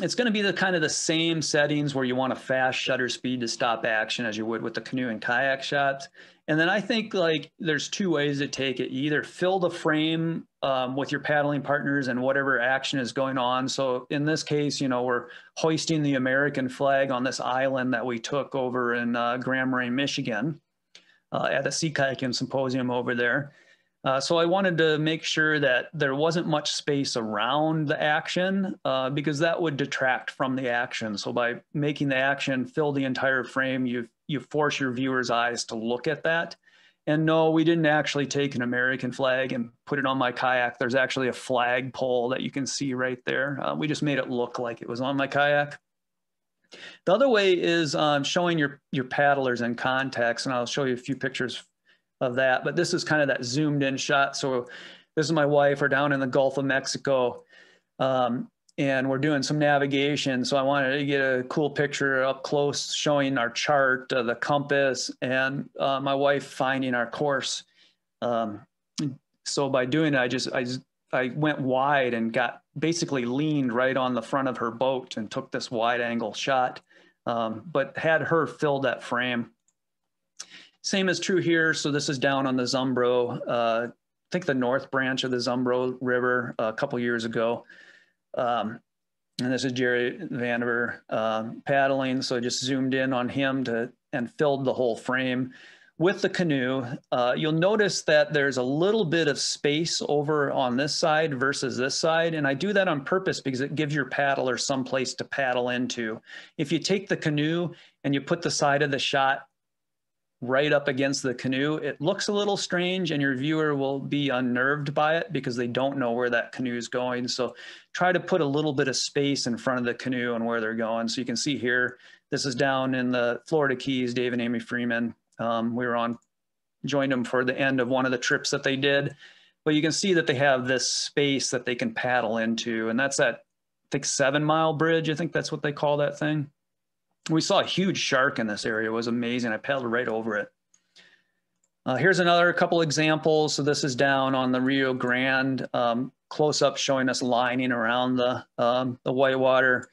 it's going to be the kind of the same settings where you want a fast shutter speed to stop action as you would with the canoe and kayak shots. And then I think like there's two ways to take it. You either fill the frame um, with your paddling partners and whatever action is going on. So in this case, you know, we're hoisting the American flag on this island that we took over in uh, Grand Marais, Michigan uh, at a sea kayaking symposium over there. Uh, so I wanted to make sure that there wasn't much space around the action uh, because that would detract from the action. So by making the action fill the entire frame, you you force your viewers' eyes to look at that. And no, we didn't actually take an American flag and put it on my kayak. There's actually a flag pole that you can see right there. Uh, we just made it look like it was on my kayak. The other way is um, showing your, your paddlers in context, and I'll show you a few pictures of that, but this is kind of that zoomed in shot. So this is my wife, we're down in the Gulf of Mexico um, and we're doing some navigation. So I wanted to get a cool picture up close showing our chart, uh, the compass, and uh, my wife finding our course. Um, so by doing it, I just, I, I went wide and got basically leaned right on the front of her boat and took this wide angle shot, um, but had her fill that frame. Same is true here. So this is down on the Zumbro, uh, I think the north branch of the Zumbro River a couple years ago. Um, and this is Jerry Vandiver um, paddling. So I just zoomed in on him to and filled the whole frame. With the canoe, uh, you'll notice that there's a little bit of space over on this side versus this side. And I do that on purpose because it gives your paddler some place to paddle into. If you take the canoe and you put the side of the shot right up against the canoe, it looks a little strange and your viewer will be unnerved by it because they don't know where that canoe is going. So try to put a little bit of space in front of the canoe and where they're going. So you can see here, this is down in the Florida Keys, Dave and Amy Freeman. Um, we were on, joined them for the end of one of the trips that they did. But you can see that they have this space that they can paddle into. And that's that, I think, seven mile bridge. I think that's what they call that thing. We saw a huge shark in this area. It was amazing. I paddled right over it. Uh, here's another couple examples. So this is down on the Rio Grande, um, close up showing us lining around the, um, the whitewater.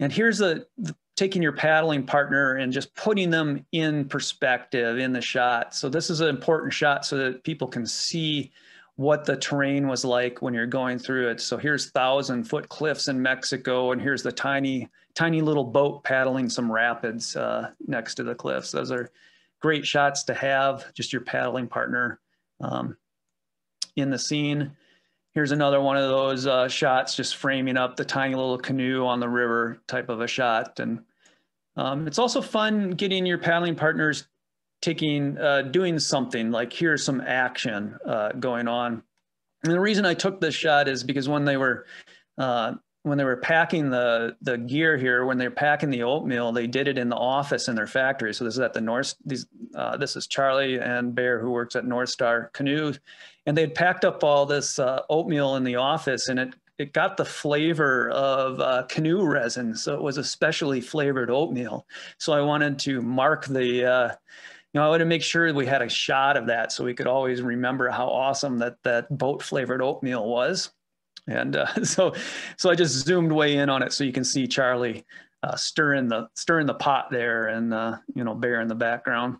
And here's the, the taking your paddling partner and just putting them in perspective in the shot. So this is an important shot so that people can see what the terrain was like when you're going through it. So here's thousand foot cliffs in Mexico, and here's the tiny, tiny little boat paddling some rapids uh, next to the cliffs. Those are great shots to have, just your paddling partner um, in the scene. Here's another one of those uh, shots, just framing up the tiny little canoe on the river type of a shot. And um, it's also fun getting your paddling partners taking, uh, doing something, like here's some action uh, going on. And the reason I took this shot is because when they were, uh, when they were packing the, the gear here, when they're packing the oatmeal, they did it in the office in their factory. So this is at the North, these, uh, this is Charlie and Bear, who works at North Star Canoe. And they had packed up all this uh, oatmeal in the office, and it, it got the flavor of uh, canoe resin. So it was a specially flavored oatmeal. So I wanted to mark the, uh, you know, I wanted to make sure we had a shot of that so we could always remember how awesome that that boat flavored oatmeal was. And uh, so, so I just zoomed way in on it so you can see Charlie uh, stirring the stirring the pot there, and uh, you know, Bear in the background.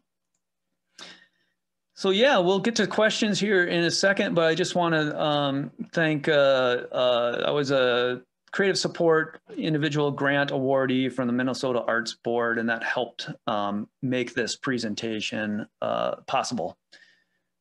So yeah, we'll get to questions here in a second, but I just want to um, thank. Uh, uh, I was a creative support individual grant awardee from the Minnesota Arts Board, and that helped um, make this presentation uh, possible.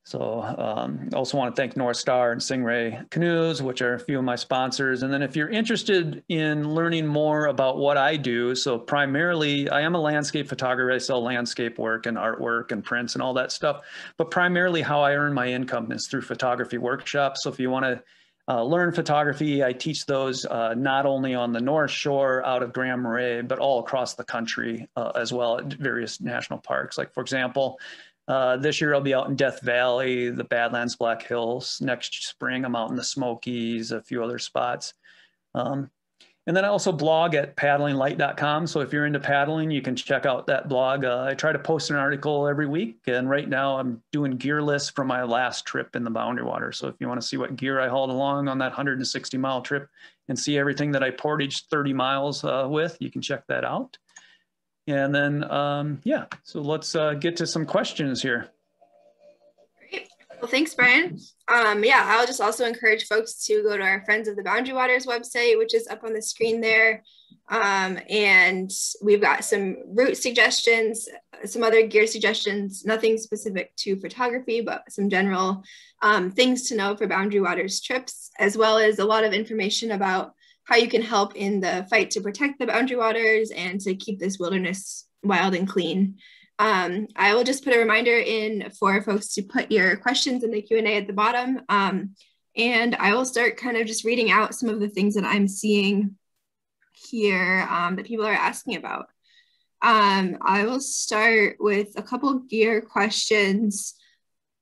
So um, I also want to thank North Star and Singh-Ray Canoes, which are a few of my sponsors. And then if you're interested in learning more about what I do, so primarily I am a landscape photographer. I sell landscape work and artwork and prints and all that stuff. But primarily how I earn my income is through photography workshops. So if you want to uh, learn photography, I teach those uh, not only on the North Shore out of Grand Marais, but all across the country uh, as well at various national parks. Like, for example, Uh, this year I'll be out in Death Valley, the Badlands, Black Hills. Next spring I'm out in the Smokies, a few other spots. Um, and then I also blog at paddling light dot com. So if you're into paddling, you can check out that blog. Uh, I try to post an article every week, and right now I'm doing gear lists from my last trip in the Boundary Waters. So if you want to see what gear I hauled along on that one hundred sixty mile trip and see everything that I portaged thirty miles uh, with, you can check that out. And then, um, yeah, so let's uh, get to some questions here. Great. Well, thanks, Bryan. Um, yeah, I'll just also encourage folks to go to our Friends of the Boundary Waters website, which is up on the screen there. Um, and we've got some route suggestions, some other gear suggestions, nothing specific to photography, but some general um, things to know for Boundary Waters trips, as well as a lot of information about how you can help in the fight to protect the Boundary Waters and to keep this wilderness wild and clean. Um, I will just put a reminder in for folks to put your questions in the Q and A at the bottom. Um, and I will start kind of just reading out some of the things that I'm seeing here um, that people are asking about. Um, I will start with a couple gear questions.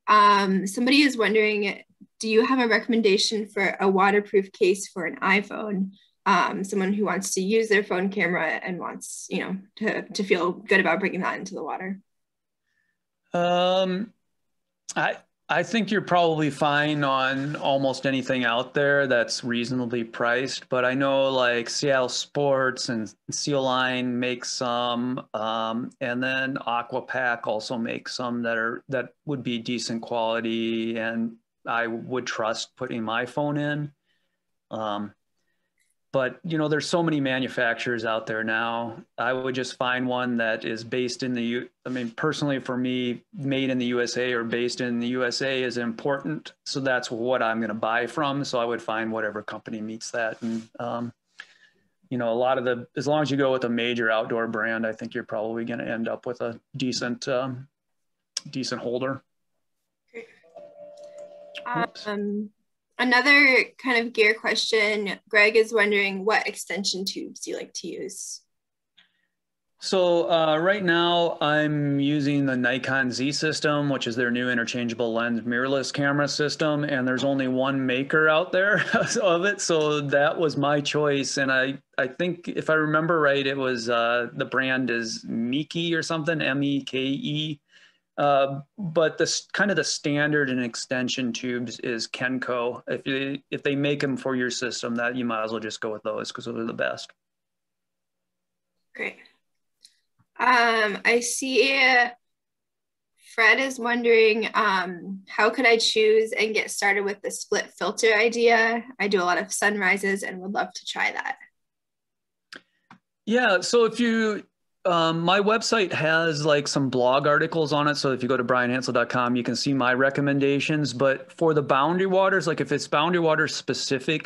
Um, somebody is wondering, do you have a recommendation for a waterproof case for an iPhone? Um, someone who wants to use their phone camera and wants, you know, to, to feel good about bringing that into the water. Um, I, I think you're probably fine on almost anything out there that's reasonably priced, but I know like Seattle Sports and Seal Line make some, um, and then Aquapack also makes some that are, that would be decent quality, and I would trust putting my phone in. Um, but, you know, there's so many manufacturers out there now. I would just find one that is based in the, U I mean, personally for me, made in the U S A or based in the U S A is important. So that's what I'm going to buy from. So I would find whatever company meets that. And, um, you know, a lot of the, as long as you go with a major outdoor brand, I think you're probably going to end up with a decent, um, decent holder. Um, another kind of gear question, Greg is wondering, what extension tubes do you like to use? So uh, right now I'm using the Nikon Z system, which is their new interchangeable lens mirrorless camera system. And there's only one maker out there of it. So that was my choice. And I, I think if I remember right, it was uh, the brand is Meeke or something, M E K E. Uh, but this kind of the standard in extension tubes is Kenco. If you, if they make them for your system, that you might as well just go with those because those are the best. Great. Um, I see uh, Fred is wondering, um, how could I choose and get started with the split filter idea? I do a lot of sunrises and would love to try that. Yeah. So if you, Um, my website has like some blog articles on it. So if you go to bryan hansel dot com, you can see my recommendations. But for the Boundary Waters, like if it's Boundary Waters specific,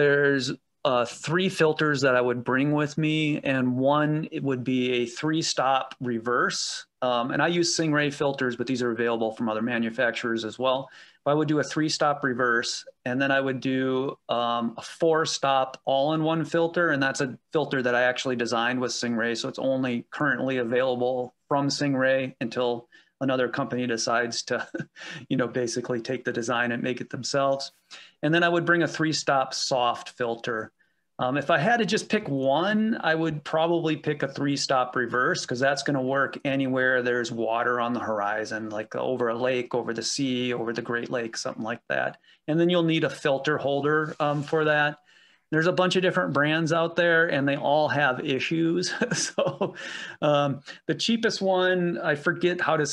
there's uh, three filters that I would bring with me. And one, it would be a three stop reverse. Um, and I use Singh-Ray filters, but these are available from other manufacturers as well. But I would do a three stop reverse. And then I would do um, a four stop all in one filter. And that's a filter that I actually designed with Singh-Ray. So it's only currently available from Singh-Ray until another company decides to, you know, basically take the design and make it themselves. And then I would bring a three stop soft filter. Um, if I had to just pick one, I would probably pick a three-stop reverse, because that's going to work anywhere there's water on the horizon, like over a lake, over the sea, over the Great Lakes, something like that. And then you'll need a filter holder um, for that. There's a bunch of different brands out there, and they all have issues. So um, the cheapest one, I forget how to,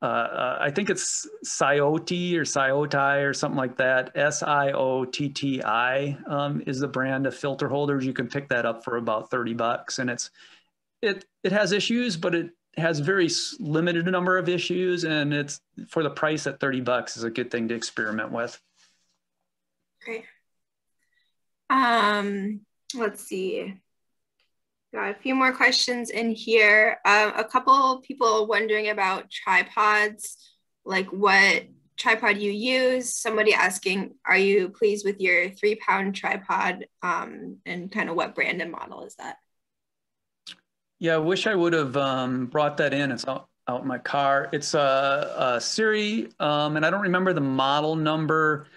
uh, I think it's Scioti or Scioti or something like that. S I O T T I um, is the brand of filter holders. You can pick that up for about thirty bucks, and it's it it has issues, but it has very limited number of issues, and it's for the price at thirty bucks is a good thing to experiment with. Okay. Um, let's see, got a few more questions in here. Um, a couple people wondering about tripods, like what tripod you use. Somebody asking, are you pleased with your three pound tripod, um, and kind of what brand and model is that? Yeah, I wish I would have um, brought that in. It's out, out in my car. It's a, a Siri, um, and I don't remember the model number.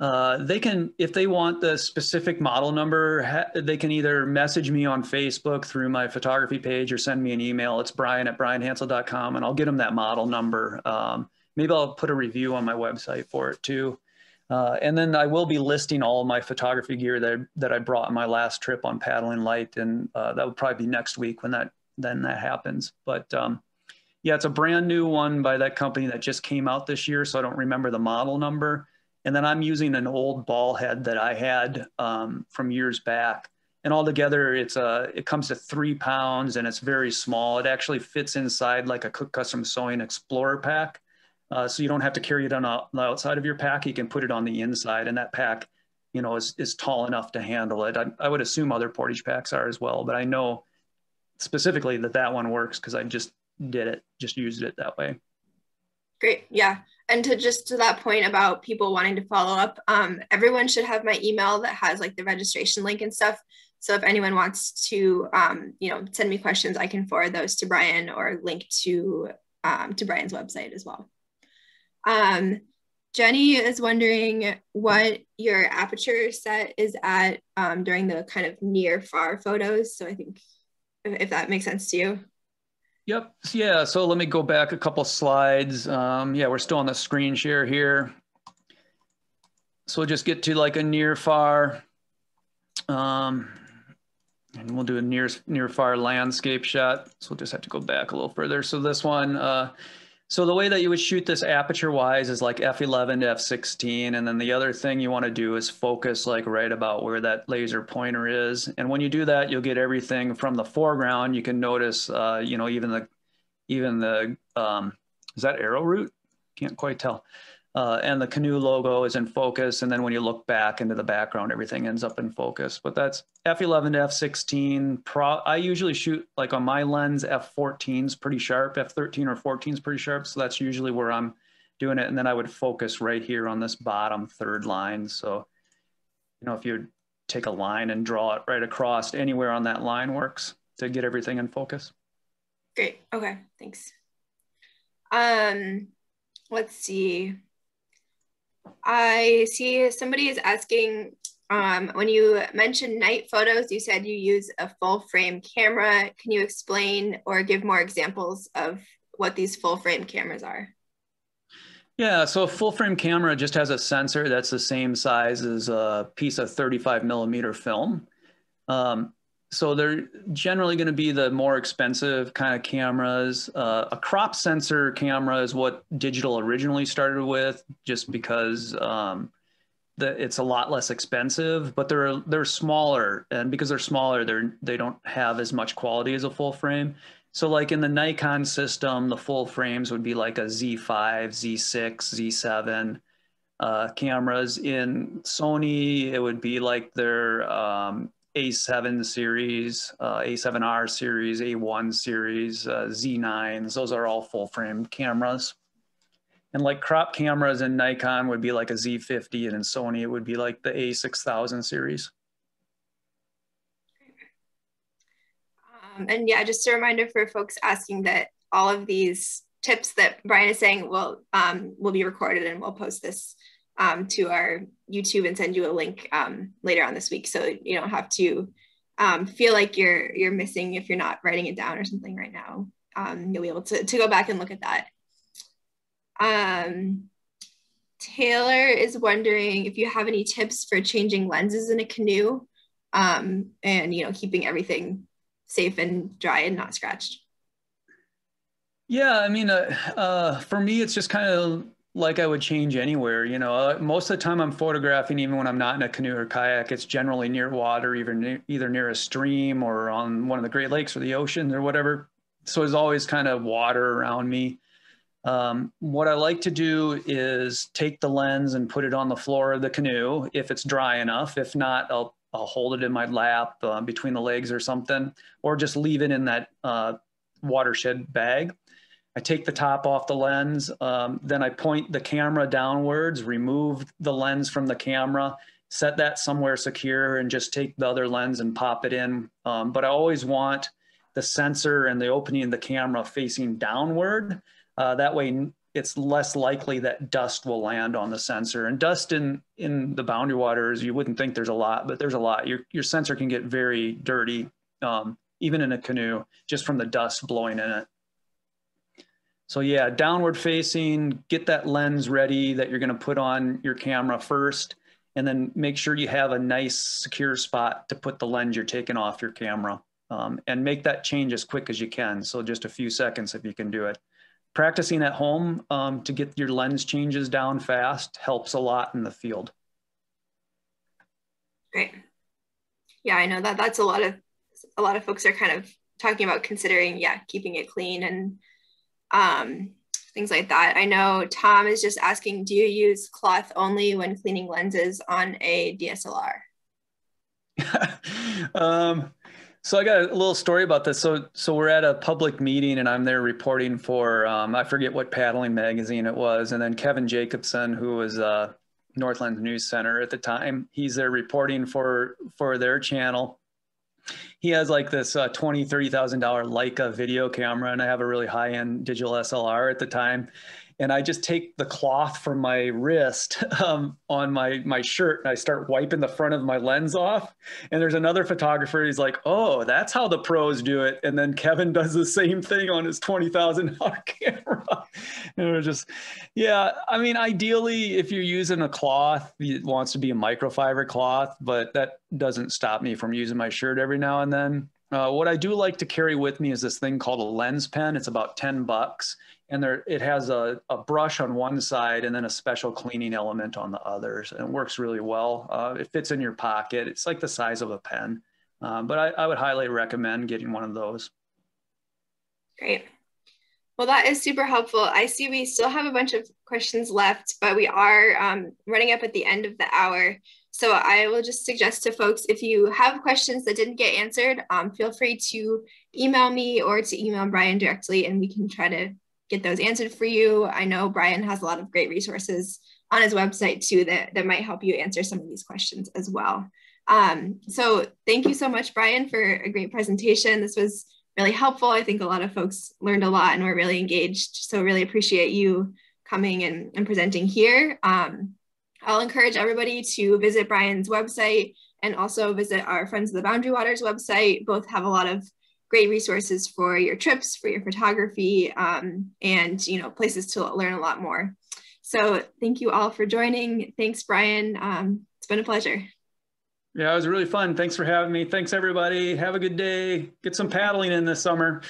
Uh, they can, if they want the specific model number, ha they can either message me on Facebook through my photography page or send me an email. It's Bryan at bryan hansel dot com, and I'll get them that model number. Um, maybe I'll put a review on my website for it too. Uh, and then I will be listing all my photography gear that, that I brought on my last trip on Paddling Light, and uh, that will probably be next week when that, then that happens. But um, yeah, it's a brand new one by that company that just came out this year, so I don't remember the model number. And then I'm using an old ball head that I had um, from years back. And altogether, it's a, it comes to three pounds and it's very small. It actually fits inside like a Cook Custom Sewing Explorer pack. Uh, so you don't have to carry it on the outside of your pack. You can put it on the inside, and that pack, you know, is, is tall enough to handle it. I, I would assume other Portage packs are as well, but I know specifically that that one works because I just did it, just used it that way. Great, yeah. And to just to that point about people wanting to follow up, um, everyone should have my email that has like the registration link and stuff. So if anyone wants to, um, you know, send me questions, I can forward those to Bryan or link to, um, to Bryan's website as well. Um, Jenny is wondering what your aperture set is at um, during the kind of near far photos. So I think if, if that makes sense to you. Yep. Yeah. So let me go back a couple slides. Um, yeah, we're still on the screen share here. So we'll just get to like a near far, um, and we'll do a near near far landscape shot. So we'll just have to go back a little further. So this one, uh, so the way that you would shoot this aperture wise is like F eleven to F sixteen. And then the other thing you want to do is focus like right about where that laser pointer is. And when you do that, you'll get everything from the foreground. You can notice, uh, you know, even the, even the, um, is that arrowroot? Can't quite tell. Uh, and the canoe logo is in focus. And then when you look back into the background, everything ends up in focus. But that's F eleven to F sixteen. Pro I usually shoot like on my lens, F fourteen is pretty sharp. F thirteen or fourteen is pretty sharp. So that's usually where I'm doing it. And then I would focus right here on this bottom third line. So, you know, if you take a line and draw it right across, anywhere on that line works to get everything in focus. Great. Okay. Thanks. Um, let's see. I see somebody is asking, um, when you mentioned night photos, you said you use a full frame camera. Can you explain or give more examples of what these full frame cameras are? Yeah, so a full frame camera just has a sensor that's the same size as a piece of thirty-five millimeter film. Um, so they're generally going to be the more expensive kind of cameras. Uh, a crop sensor camera is what digital originally started with, just because um, the, it's a lot less expensive, but they're, they're smaller. And because they're smaller, they're, they don't have as much quality as a full frame. So like in the Nikon system, the full frames would be like a Z five, Z six, Z seven. Uh, cameras. In Sony, it would be like their... Um, A seven series, uh, A seven R series, A one series, uh, Z nines, those are all full frame cameras. And like crop cameras in Nikon would be like a Z fifty, and in Sony it would be like the A six thousand series. Um, and yeah, just a reminder for folks asking that all of these tips that Bryan is saying will, um, will be recorded, and we'll post this um, to our YouTube and send you a link um, later on this week, so you don't have to um, feel like you're you're missing if you're not writing it down or something right now. Um, you'll be able to, to go back and look at that. Um, Taylor is wondering if you have any tips for changing lenses in a canoe um, and, you know, keeping everything safe and dry and not scratched. Yeah, I mean, uh, uh, for me, it's just kind of like I would change anywhere, you know. Uh, most of the time I'm photographing, even when I'm not in a canoe or kayak, it's generally near water, even near, either near a stream or on one of the Great Lakes or the ocean or whatever. So there's always kind of water around me. Um, what I like to do is take the lens and put it on the floor of the canoe if it's dry enough. If not, I'll, I'll hold it in my lap uh, between the legs or something, or just leave it in that uh, watershed bag. I take the top off the lens, um, then I point the camera downwards, remove the lens from the camera, set that somewhere secure, and just take the other lens and pop it in. Um, but I always want the sensor and the opening of the camera facing downward. Uh, that way it's less likely that dust will land on the sensor. And dust in, in the Boundary Waters, you wouldn't think there's a lot, but there's a lot. Your, your sensor can get very dirty, um, even in a canoe, just from the dust blowing in it. So yeah, downward facing, get that lens ready that you're gonna put on your camera first, and then make sure you have a nice secure spot to put the lens you're taking off your camera, um, and make that change as quick as you can. So just a few seconds if you can do it. Practicing at home um, to get your lens changes down fast helps a lot in the field. Great. Yeah, I know that that's a lot of, a lot of folks are kind of talking about considering, yeah, keeping it clean and um things like that. I know Tom is just asking, do you use cloth only when cleaning lenses on a D S L R? um so I got a little story about this. So so we're at a public meeting and I'm there reporting for um I forget what paddling magazine it was, and then Kevin Jacobson, who was uh Northland News Center at the time, he's there reporting for for their channel. He has like this uh, twenty thousand, thirty thousand dollar Leica video camera, and I have a really high-end digital S L R at the time. And I just take the cloth from my wrist um, on my, my shirt, and I start wiping the front of my lens off. And there's another photographer, he's like, oh, that's how the pros do it. And then Kevin does the same thing on his twenty thousand dollar camera. And it was just, yeah, I mean, ideally, if you're using a cloth, it wants to be a microfiber cloth, but that doesn't stop me from using my shirt every now and then. Uh, what I do like to carry with me is this thing called a lens pen. It's about ten bucks. And there, it has a, a brush on one side and then a special cleaning element on the others. And it works really well. Uh, it fits in your pocket. It's like the size of a pen. Um, but I, I would highly recommend getting one of those. Great. Well, that is super helpful. I see we still have a bunch of questions left, but we are um, running up at the end of the hour. So I will just suggest to folks, if you have questions that didn't get answered, um, feel free to email me or to email Bryan directly, and we can try to get those answered for you. I know Bryan has a lot of great resources on his website too that, that might help you answer some of these questions as well. Um, so thank you so much, Bryan, for a great presentation. This was really helpful. I think a lot of folks learned a lot and were really engaged. So really appreciate you coming and, and presenting here. Um, I'll encourage everybody to visit Bryan's website and also visit our Friends of the Boundary Waters website. Both have a lot of great resources for your trips, for your photography, um, and, you know, places to learn a lot more. So thank you all for joining. Thanks, Bryan. Um, it's been a pleasure. Yeah, it was really fun. Thanks for having me. Thanks, everybody. Have a good day. Get some paddling in this summer.